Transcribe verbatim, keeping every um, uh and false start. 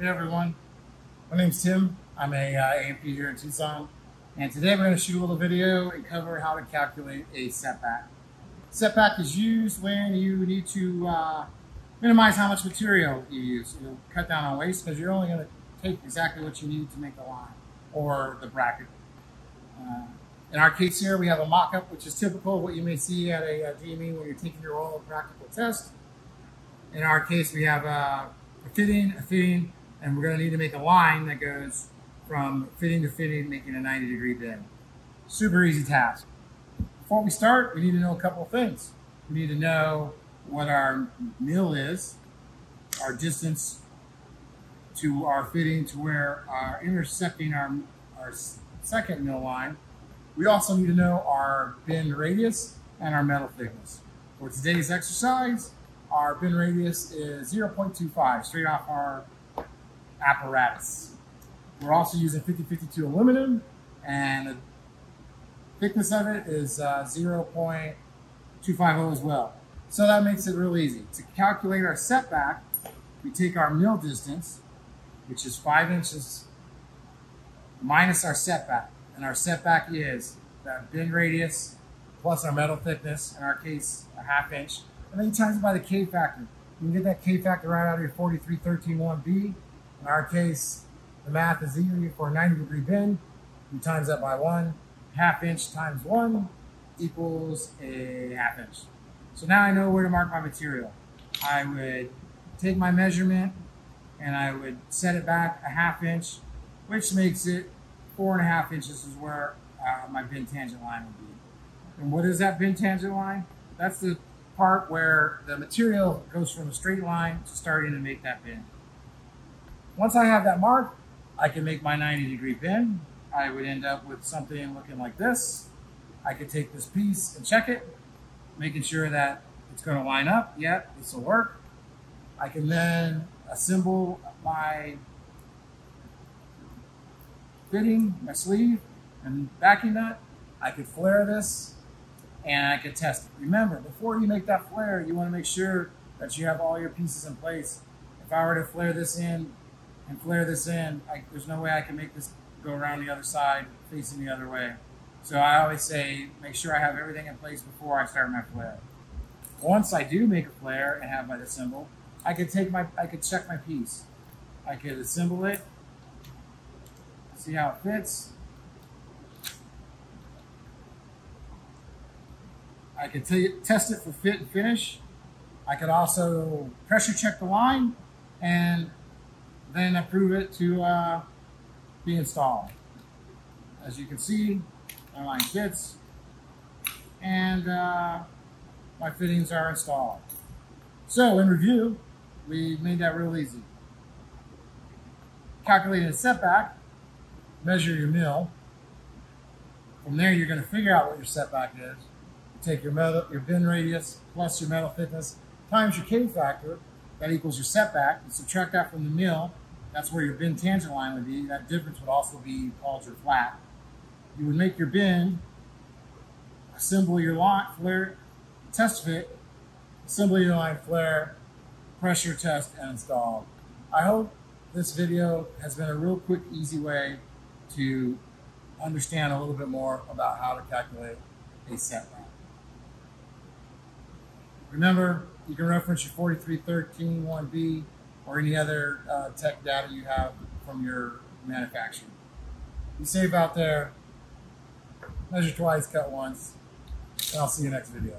Hey everyone, my name's Tim. I'm a uh, A M P here in Tucson, and today we're going to shoot a little video and cover how to calculate a setback. Setback is used when you need to uh, minimize how much material you use. You know, cut down on waste because you're only going to take exactly what you need to make the line or the bracket. Uh, in our case here, we have a mock-up, which is typical of what you may see at a, a D M E when you're taking your roll of practical test. In our case, we have a, a fitting, a fitting. And we're going to need to make a line that goes from fitting to fitting, making a ninety degree bend. Super easy task. Before we start, we need to know a couple of things. We need to know what our mill is, our distance to our fitting to where our intersecting our, our second mill line. We also need to know our bend radius and our metal thickness. For today's exercise, our bend radius is zero point two five, straight off our apparatus. We're also using fifty fifty-two aluminum, and the thickness of it is uh, zero point two five zero as well. So that makes it real easy. To calculate our setback, we take our mill distance, which is five inches, minus our setback. And our setback is that bend radius plus our metal thickness, in our case, a half inch. And then times it by the K factor. You can get that K factor right out of your forty-three thirteen dash one B. In our case, the math is easy for a ninety degree bend. You times that by one. Half inch times one equals a half inch. So now I know where to mark my material. I would take my measurement and I would set it back a half inch, which makes it four and a half inches is where uh, my bend tangent line would be. And what is that bend tangent line? That's the part where the material goes from a straight line to starting to make that bend. Once I have that mark, I can make my ninety degree bend. I would end up with something looking like this. I could take this piece and check it, making sure that it's gonna line up. Yep, this will work. I can then assemble my fitting, my sleeve, and backing nut. I could flare this and I could test it. Remember, before you make that flare, you wanna make sure that you have all your pieces in place. If I were to flare this in, and flare this in, I, there's no way I can make this go around the other side, facing the other way. So I always say, make sure I have everything in place before I start my flare. Once I do make a flare and have my assemble, I could take my, I could check my piece. I could assemble it, see how it fits. I could test it for fit and finish. I could also pressure check the line and then approve it to uh, be installed. As you can see, my line fits and uh, my fittings are installed. So in review, we made that real easy. Calculating a setback, measure your mill. From there, you're going to figure out what your setback is. You take your, metal, your bend radius plus your metal thickness times your K factor. That equals your setback. You subtract that from the mill. That's where your bend tangent line would be. That difference would also be called your flat. You would make your bend, assemble your line, flare, test fit, assemble your line, flare, pressure test, and install. I hope this video has been a real quick, easy way to understand a little bit more about how to calculate a setback. Remember, you can reference your forty-three thirteen dash one B or any other uh, tech data you have from your manufacturer. Be safe out there, measure twice, cut once, and I'll see you next video.